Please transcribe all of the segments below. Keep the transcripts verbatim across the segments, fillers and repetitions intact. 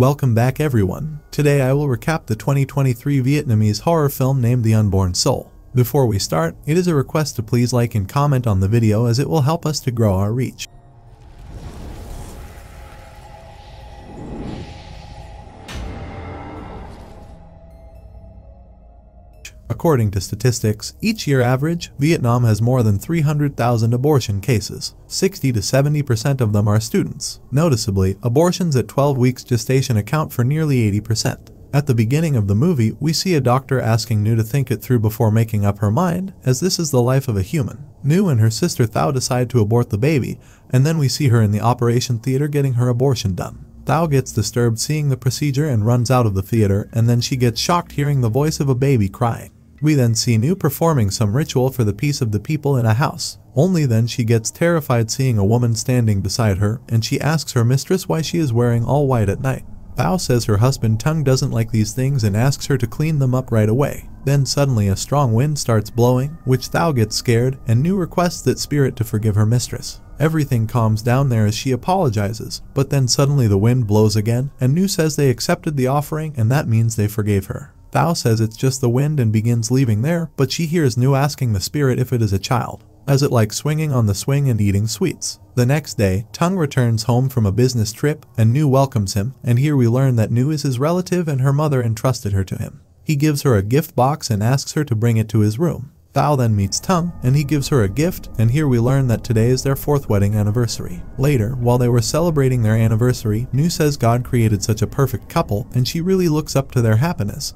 Welcome back everyone. Today I will recap the twenty twenty-three Vietnamese horror film named The Unborn Soul. Before we start, it is a request to please like and comment on the video as it will help us to grow our reach. According to statistics, each year average, Vietnam has more than three hundred thousand abortion cases. sixty to seventy percent of them are students. Noticeably, abortions at twelve weeks gestation account for nearly eighty percent. At the beginning of the movie, we see a doctor asking Nhu to think it through before making up her mind, as this is the life of a human. Nhu and her sister Thao decide to abort the baby, and then we see her in the operation theater getting her abortion done. Thao gets disturbed seeing the procedure and runs out of the theater, and then she gets shocked hearing the voice of a baby crying. We then see Nhu performing some ritual for the peace of the people in a house. Only then she gets terrified seeing a woman standing beside her, and she asks her mistress why she is wearing all white at night. Thao says her husband Tung doesn't like these things and asks her to clean them up right away. Then suddenly a strong wind starts blowing, which Thao gets scared, and Nhu requests that spirit to forgive her mistress. Everything calms down there as she apologizes, but then suddenly the wind blows again, and Nhu says they accepted the offering and that means they forgave her. Thao says it's just the wind and begins leaving there, but she hears Nhu asking the spirit if it is a child, as it likes swinging on the swing and eating sweets. The next day, Tung returns home from a business trip, and Nhu welcomes him, and here we learn that Nhu is his relative and her mother entrusted her to him. He gives her a gift box and asks her to bring it to his room. Thao then meets Tung, and he gives her a gift, and here we learn that today is their fourth wedding anniversary. Later, while they were celebrating their anniversary, Nhu says God created such a perfect couple, and she really looks up to their happiness.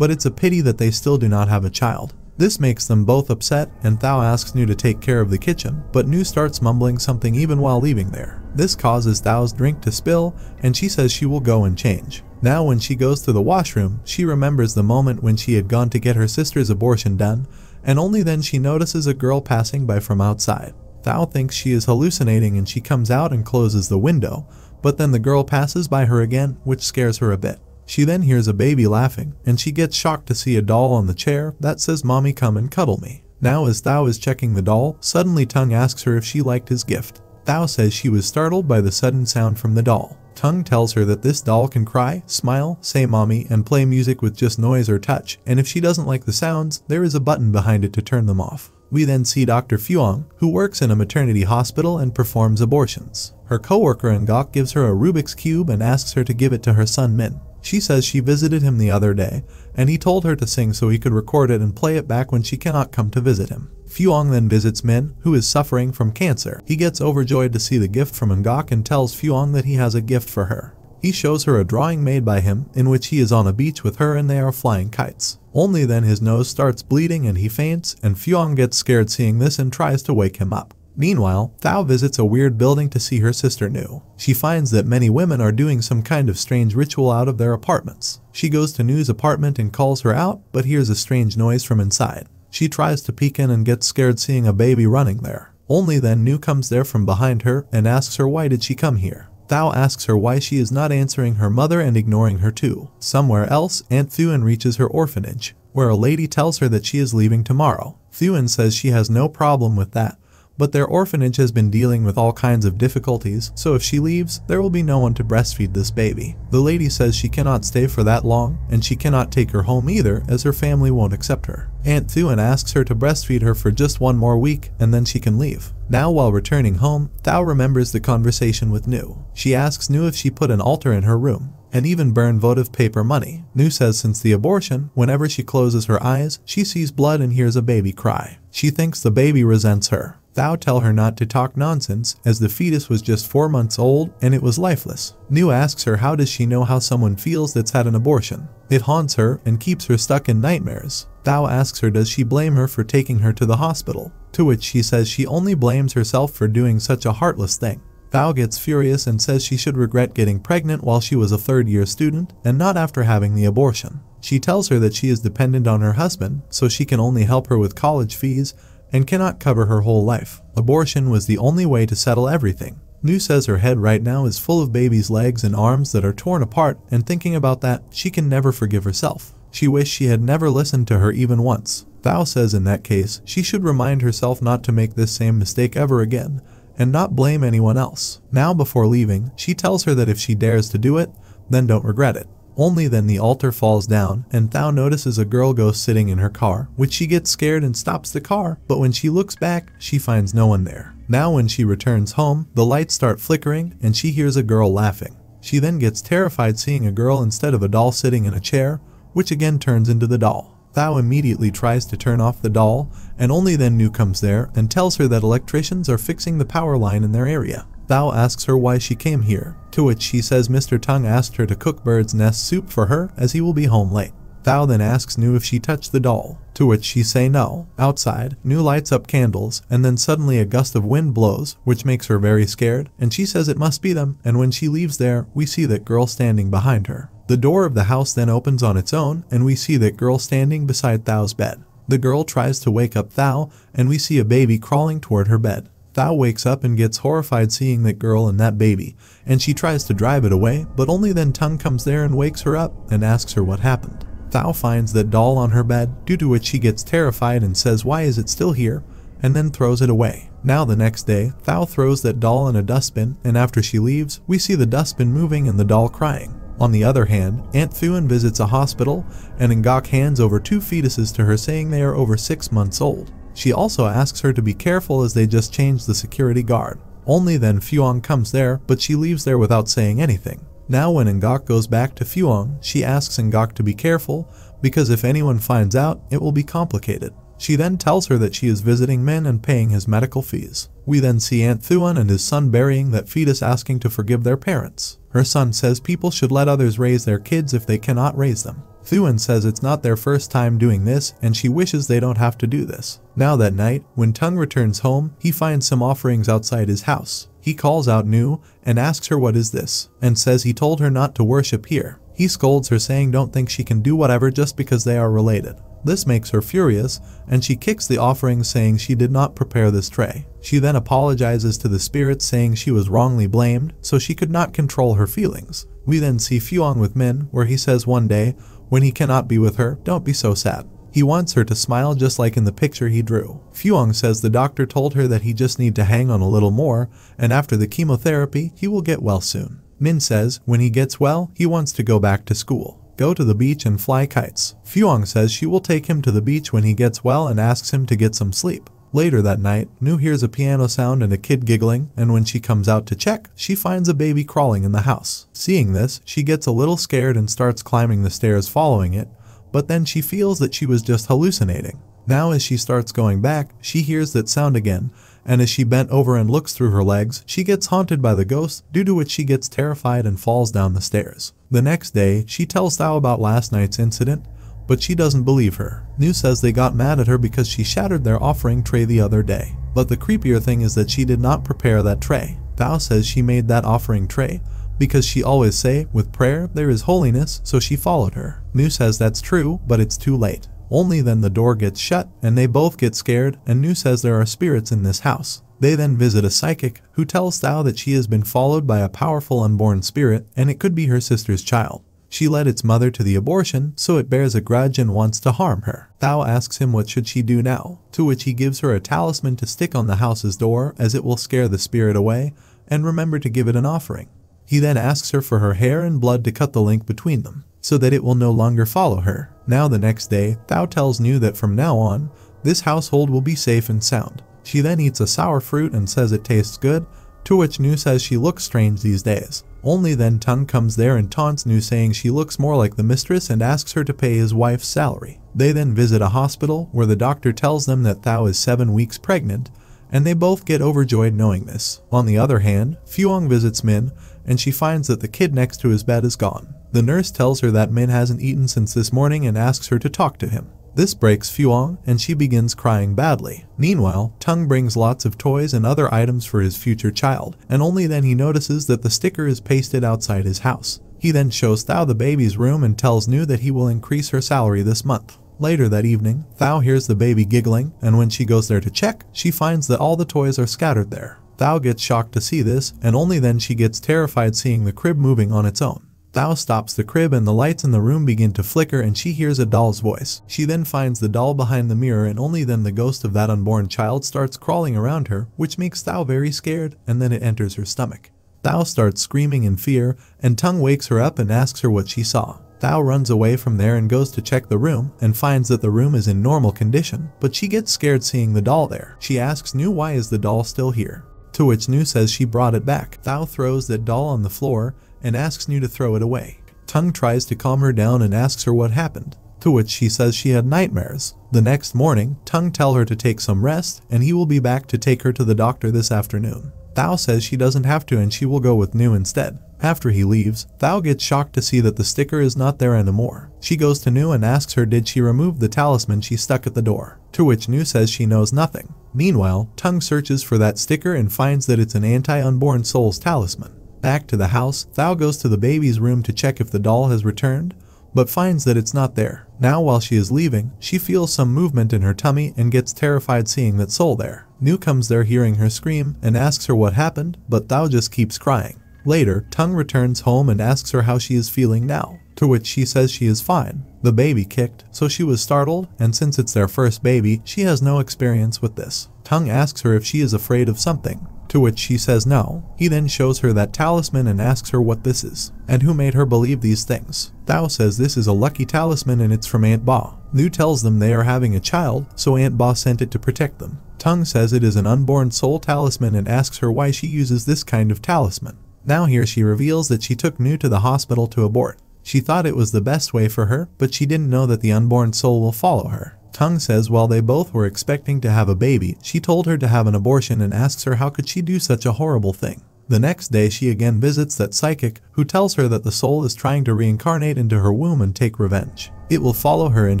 But it's a pity that they still do not have a child. This makes them both upset, and Thao asks Nhu to take care of the kitchen, but Nhu starts mumbling something even while leaving there. This causes Thao's drink to spill, and she says she will go and change. Now when she goes to the washroom, she remembers the moment when she had gone to get her sister's abortion done, and only then she notices a girl passing by from outside. Thao thinks she is hallucinating and she comes out and closes the window, but then the girl passes by her again, which scares her a bit. She then hears a baby laughing, and she gets shocked to see a doll on the chair that says "Mommy, come and cuddle me." Now as Thao is checking the doll, suddenly Tung asks her if she liked his gift. Thao says she was startled by the sudden sound from the doll. Tung tells her that this doll can cry, smile, say "Mommy," and play music with just noise or touch, and if she doesn't like the sounds, there is a button behind it to turn them off. We then see Doctor Phuong, who works in a maternity hospital and performs abortions. Her co-worker Ngoc gives her a Rubik's Cube and asks her to give it to her son Minh. She says she visited him the other day, and he told her to sing so he could record it and play it back when she cannot come to visit him. Phuong then visits Minh, who is suffering from cancer. He gets overjoyed to see the gift from Ngoc and tells Phuong that he has a gift for her. He shows her a drawing made by him, in which he is on a beach with her and they are flying kites. Only then his nose starts bleeding and he faints, and Phuong gets scared seeing this and tries to wake him up. Meanwhile, Thao visits a weird building to see her sister Nhu. She finds that many women are doing some kind of strange ritual out of their apartments. She goes to Nu's apartment and calls her out, but hears a strange noise from inside. She tries to peek in and gets scared seeing a baby running there. Only then Nhu comes there from behind her and asks her why did she come here. Thao asks her why she is not answering her mother and ignoring her too. Somewhere else, Aunt Thuan reaches her orphanage, where a lady tells her that she is leaving tomorrow. Thuan says she has no problem with that, but their orphanage has been dealing with all kinds of difficulties, so if she leaves, there will be no one to breastfeed this baby. The lady says she cannot stay for that long, and she cannot take her home either as her family won't accept her. Aunt Thuan asks her to breastfeed her for just one more week, and then she can leave. Now while returning home, Thao remembers the conversation with Nhu. She asks Nhu if she put an altar in her room, and even burn votive paper money. Nhu says since the abortion, whenever she closes her eyes, she sees blood and hears a baby cry. She thinks the baby resents her. Thao tells her not to talk nonsense, as the fetus was just four months old and it was lifeless. Nhu asks her how does she know how someone feels that's had an abortion. It haunts her and keeps her stuck in nightmares. Thao asks her does she blame her for taking her to the hospital, to which she says she only blames herself for doing such a heartless thing. Thao gets furious and says she should regret getting pregnant while she was a third-year student and not after having the abortion. She tells her that she is dependent on her husband, so she can only help her with college fees and cannot cover her whole life. Abortion was the only way to settle everything. Nhu says her head right now is full of baby's legs and arms that are torn apart, and thinking about that, she can never forgive herself. She wished she had never listened to her even once. Thao says in that case, she should remind herself not to make this same mistake ever again, and not blame anyone else. Now before leaving, she tells her that if she dares to do it, then don't regret it. Only then the altar falls down and Thao notices a girl ghost sitting in her car, which she gets scared and stops the car, but when she looks back, she finds no one there. Now when she returns home, the lights start flickering and she hears a girl laughing. She then gets terrified seeing a girl instead of a doll sitting in a chair, which again turns into the doll. Thao immediately tries to turn off the doll, and only then Nhu comes there and tells her that electricians are fixing the power line in their area. Thao asks her why she came here, to which she says Mister Tung asked her to cook bird's nest soup for her as he will be home late. Thao then asks Nhu if she touched the doll, to which she say no. Outside, Nhu lights up candles, and then suddenly a gust of wind blows, which makes her very scared, and she says it must be them, and when she leaves there, we see that girl standing behind her. The door of the house then opens on its own, and we see that girl standing beside Thao's bed. The girl tries to wake up Thao, and we see a baby crawling toward her bed. Thao wakes up and gets horrified seeing that girl and that baby, and she tries to drive it away, but only then Tung comes there and wakes her up and asks her what happened. Thao finds that doll on her bed, due to which she gets terrified and says why is it still here, and then throws it away. Now the next day, Thao throws that doll in a dustbin, and after she leaves, we see the dustbin moving and the doll crying. On the other hand, Aunt Thuan visits a hospital, and Ngoc hands over two fetuses to her saying they are over six months old. She also asks her to be careful as they just changed the security guard. Only then Phuong comes there, but she leaves there without saying anything. Now when Ngoc goes back to Phuong, she asks Ngoc to be careful, because if anyone finds out, it will be complicated. She then tells her that she is visiting Minh and paying his medical fees. We then see Aunt Thuan and his son burying that fetus asking to forgive their parents. Her son says people should let others raise their kids if they cannot raise them. Thuan says it's not their first time doing this, and she wishes they don't have to do this. Now that night, when Tung returns home, he finds some offerings outside his house. He calls out Nhu and asks her what is this, and says he told her not to worship here. He scolds her saying don't think she can do whatever just because they are related. This makes her furious, and she kicks the offering saying she did not prepare this tray. She then apologizes to the spirits saying she was wrongly blamed, so she could not control her feelings. We then see Phuong with Minh, where he says one day, when he cannot be with her, don't be so sad. He wants her to smile just like in the picture he drew. Phuong says the doctor told her that he just need to hang on a little more, and after the chemotherapy, he will get well soon. Minh says when he gets well, he wants to go back to school, go to the beach and fly kites. Phuong says she will take him to the beach when he gets well and asks him to get some sleep. Later that night, Nhu hears a piano sound and a kid giggling, and when she comes out to check, she finds a baby crawling in the house. Seeing this, she gets a little scared and starts climbing the stairs following it, but then she feels that she was just hallucinating. Now as she starts going back, she hears that sound again, and as she bent over and looks through her legs, she gets haunted by the ghost, due to which she gets terrified and falls down the stairs. The next day, she tells Thao about last night's incident, but she doesn't believe her. Nhu says they got mad at her because she shattered their offering tray the other day. But the creepier thing is that she did not prepare that tray. Thao says she made that offering tray because she always say, with prayer, there is holiness, so she followed her. Nhu says that's true, but it's too late. Only then the door gets shut, and they both get scared, and Nhu says there are spirits in this house. They then visit a psychic, who tells Thao that she has been followed by a powerful unborn spirit, and it could be her sister's child. She led its mother to the abortion, so it bears a grudge and wants to harm her. Thao asks him what should she do now, to which he gives her a talisman to stick on the house's door as it will scare the spirit away, and remember to give it an offering. He then asks her for her hair and blood to cut the link between them, so that it will no longer follow her. Now the next day, Thao tells Nhu that from now on, this household will be safe and sound. She then eats a sour fruit and says it tastes good, to which Nhu says she looks strange these days. Only then Tung comes there and taunts Nhu saying she looks more like the mistress and asks her to pay his wife's salary. They then visit a hospital where the doctor tells them that Thao is seven weeks pregnant, and they both get overjoyed knowing this. On the other hand, Phuong visits Minh, and she finds that the kid next to his bed is gone. The nurse tells her that Minh hasn't eaten since this morning and asks her to talk to him. This breaks Phuong, and she begins crying badly. Meanwhile, Tung brings lots of toys and other items for his future child, and only then he notices that the sticker is pasted outside his house. He then shows Thao the baby's room and tells Nhu that he will increase her salary this month. Later that evening, Thao hears the baby giggling, and when she goes there to check, she finds that all the toys are scattered there. Thao gets shocked to see this, and only then she gets terrified seeing the crib moving on its own. Thao stops the crib and the lights in the room begin to flicker and she hears a doll's voice. She then finds the doll behind the mirror and only then the ghost of that unborn child starts crawling around her, which makes Thao very scared, and then it enters her stomach. Thao starts screaming in fear, and Tung wakes her up and asks her what she saw. Thao runs away from there and goes to check the room, and finds that the room is in normal condition, but she gets scared seeing the doll there. She asks Nhu why is the doll still here, to which Nhu says she brought it back. Thao throws that doll on the floor, and asks Nhu to throw it away. Tung tries to calm her down and asks her what happened, to which she says she had nightmares. The next morning, Tung tells her to take some rest, and he will be back to take her to the doctor this afternoon. Thao says she doesn't have to and she will go with Nhu instead. After he leaves, Thao gets shocked to see that the sticker is not there anymore. She goes to Nhu and asks her did she remove the talisman she stuck at the door, to which Nhu says she knows nothing. Meanwhile, Tung searches for that sticker and finds that it's an anti-unborn soul's talisman. Back to the house, Thao goes to the baby's room to check if the doll has returned, but finds that it's not there. Now while she is leaving, she feels some movement in her tummy and gets terrified seeing that soul there. Nhu comes there hearing her scream and asks her what happened, but Thao just keeps crying. Later, Tung returns home and asks her how she is feeling now, to which she says she is fine. The baby kicked, so she was startled, and since it's their first baby, she has no experience with this. Tung asks her if she is afraid of something, to which she says no. He then shows her that talisman and asks her what this is, and who made her believe these things. Thao says this is a lucky talisman and it's from Aunt Ba. Nhu tells them they are having a child, so Aunt Ba sent it to protect them. Tung says it is an unborn soul talisman and asks her why she uses this kind of talisman. Now here she reveals that she took Nhu to the hospital to abort. She thought it was the best way for her, but she didn't know that the unborn soul will follow her. Tung says while they both were expecting to have a baby, she told her to have an abortion and asks her how could she do such a horrible thing. The next day she again visits that psychic, who tells her that the soul is trying to reincarnate into her womb and take revenge. It will follow her and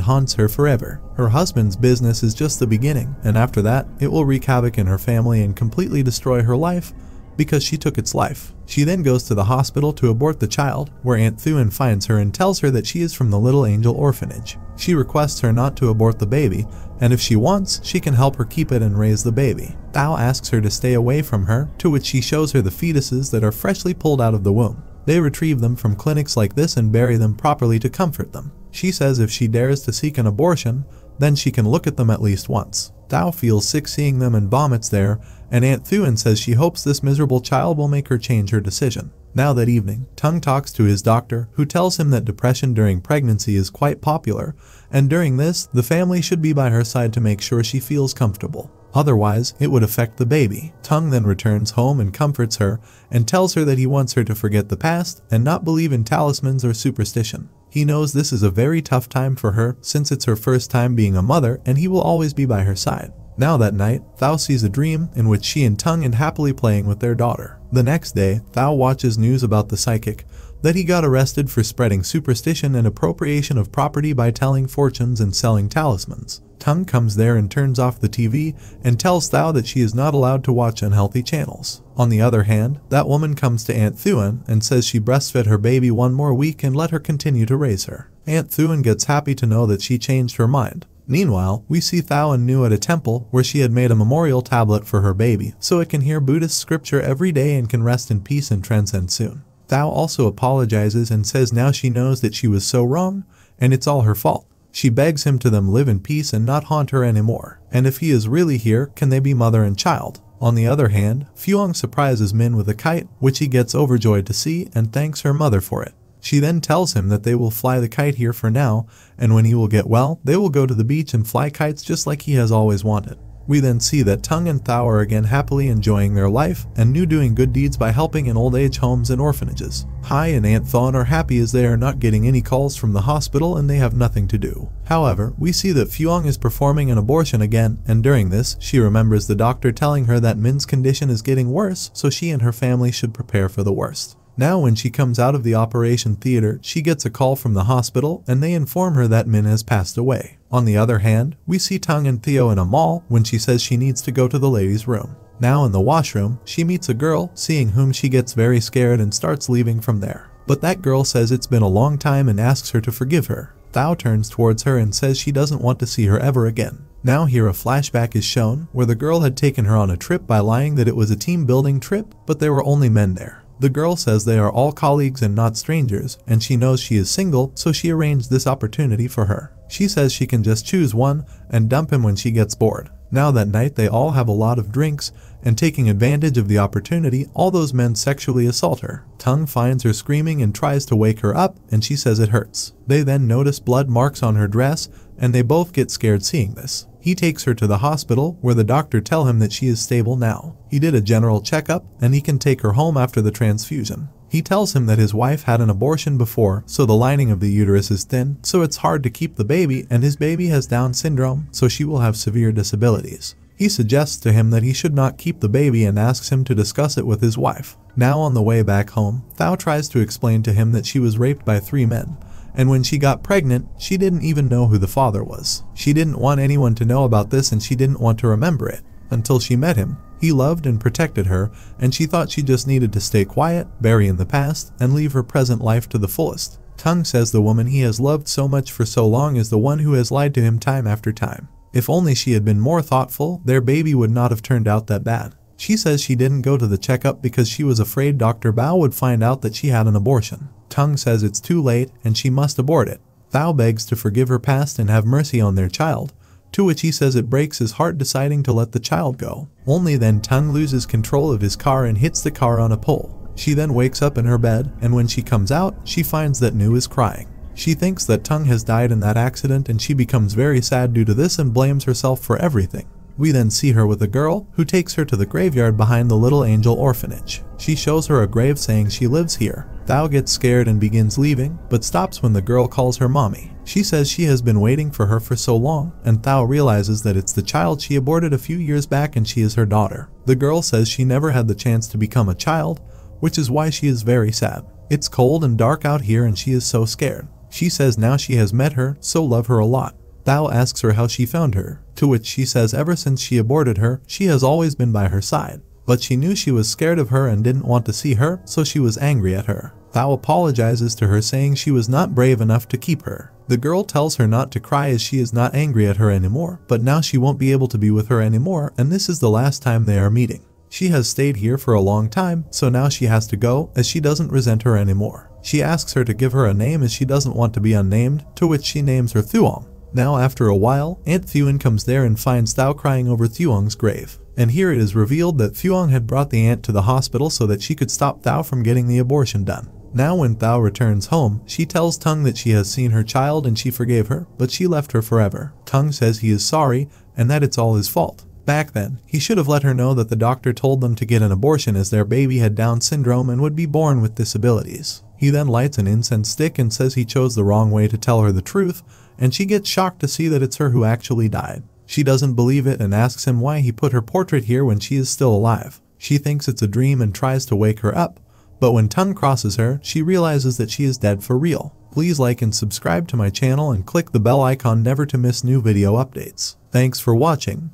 haunts her forever. Her husband's business is just the beginning, and after that, it will wreak havoc in her family and completely destroy her life, because she took its life. She then goes to the hospital to abort the child, where Aunt Thuan finds her and tells her that she is from the Little Angel Orphanage. She requests her not to abort the baby, and if she wants, she can help her keep it and raise the baby. Thao asks her to stay away from her, to which she shows her the fetuses that are freshly pulled out of the womb. They retrieve them from clinics like this and bury them properly to comfort them. She says if she dares to seek an abortion, then she can look at them at least once. Thao feels sick seeing them and vomits there, and Aunt Thuan says she hopes this miserable child will make her change her decision. Now that evening, Tung talks to his doctor, who tells him that depression during pregnancy is quite popular, and during this, the family should be by her side to make sure she feels comfortable. Otherwise, it would affect the baby. Tung then returns home and comforts her, and tells her that he wants her to forget the past and not believe in talismans or superstition. He knows this is a very tough time for her, since it's her first time being a mother, and he will always be by her side. Now that night, Thao sees a dream in which she and Tung are happily playing with their daughter. The next day, Thao watches news about the psychic, that he got arrested for spreading superstition and appropriation of property by telling fortunes and selling talismans. Tung comes there and turns off the T V and tells Thao that she is not allowed to watch unhealthy channels. On the other hand, that woman comes to Aunt Thuan and says she breastfed her baby one more week and let her continue to raise her. Aunt Thuan gets happy to know that she changed her mind. Meanwhile, we see Thao and Nhu at a temple where she had made a memorial tablet for her baby so it can hear Buddhist scripture every day and can rest in peace and transcend soon. Thao also apologizes and says now she knows that she was so wrong and it's all her fault. She begs him to them live in peace and not haunt her anymore. And if he is really here, can they be mother and child? On the other hand, Phuong surprises Minh with a kite, which he gets overjoyed to see and thanks her mother for it. She then tells him that they will fly the kite here for now, and when he will get well, they will go to the beach and fly kites just like he has always wanted. We then see that Tung and Thao are again happily enjoying their life and Nhu doing good deeds by helping in old age homes and orphanages. Hai and Aunt Thuan are happy as they are not getting any calls from the hospital and they have nothing to do. However, we see that Phuong is performing an abortion again, and during this, she remembers the doctor telling her that Min's condition is getting worse, so she and her family should prepare for the worst. Now when she comes out of the operation theater, she gets a call from the hospital and they inform her that Minh has passed away. On the other hand, we see Tung and Theo in a mall when she says she needs to go to the ladies' room. Now in the washroom, she meets a girl, seeing whom she gets very scared and starts leaving from there. But that girl says it's been a long time and asks her to forgive her. Thao turns towards her and says she doesn't want to see her ever again. Now here a flashback is shown where the girl had taken her on a trip by lying that it was a team-building trip, but there were only men there. The girl says they are all colleagues and not strangers, and she knows she is single, so she arranged this opportunity for her. She says she can just choose one and dump him when she gets bored. Now that night they all have a lot of drinks, and taking advantage of the opportunity, all those men sexually assault her. Tung finds her screaming and tries to wake her up, and she says it hurts. They then notice blood marks on her dress, and they both get scared seeing this. He takes her to the hospital, where the doctor tells him that she is stable now. He did a general checkup, and he can take her home after the transfusion. He tells him that his wife had an abortion before, so the lining of the uterus is thin, so it's hard to keep the baby, and his baby has Down syndrome, so she will have severe disabilities. He suggests to him that he should not keep the baby and asks him to discuss it with his wife. Now on the way back home, Thao tries to explain to him that she was raped by three men, and when she got pregnant, she didn't even know who the father was. She didn't want anyone to know about this, and she didn't want to remember it until she met him. He loved and protected her, and she thought she just needed to stay quiet, bury in the past, and live her present life to the fullest. Tung says the woman he has loved so much for so long is the one who has lied to him time after time. If only she had been more thoughtful, their baby would not have turned out that bad. She says she didn't go to the checkup because she was afraid Doctor Bao would find out that she had an abortion. Tung says it's too late and she must abort it. Thao begs to forgive her past and have mercy on their child, to which he says it breaks his heart deciding to let the child go. Only then Tung loses control of his car and hits the car on a pole. She then wakes up in her bed, and when she comes out, she finds that Nhu is crying. She thinks that Tung has died in that accident, and she becomes very sad due to this and blames herself for everything. We then see her with a girl, who takes her to the graveyard behind the Little Angel Orphanage. She shows her a grave saying she lives here. Thao gets scared and begins leaving, but stops when the girl calls her mommy. She says she has been waiting for her for so long, and Thao realizes that it's the child she aborted a few years back and she is her daughter. The girl says she never had the chance to become a child, which is why she is very sad. It's cold and dark out here and she is so scared. She says now she has met her, so love her a lot. Thao asks her how she found her, to which she says ever since she aborted her, she has always been by her side. But she knew she was scared of her and didn't want to see her, so she was angry at her. Thao apologizes to her saying she was not brave enough to keep her. The girl tells her not to cry as she is not angry at her anymore, but now she won't be able to be with her anymore, and this is the last time they are meeting. She has stayed here for a long time, so now she has to go, as she doesn't resent her anymore. She asks her to give her a name as she doesn't want to be unnamed, to which she names her Thuong. Now after a while, Aunt Thuan comes there and finds Thao crying over Thuong's grave. And here it is revealed that Thuong had brought the aunt to the hospital so that she could stop Thao from getting the abortion done. Now when Thao returns home, she tells Tung that she has seen her child and she forgave her, but she left her forever. Tung says he is sorry and that it's all his fault. Back then, he should have let her know that the doctor told them to get an abortion as their baby had Down syndrome and would be born with disabilities. He then lights an incense stick and says he chose the wrong way to tell her the truth, and she gets shocked to see that it's her who actually died. She doesn't believe it and asks him why he put her portrait here when she is still alive. She thinks it's a dream and tries to wake her up, but when Tung crosses her, she realizes that she is dead for real. Please like and subscribe to my channel and click the bell icon never to miss new video updates. Thanks for watching.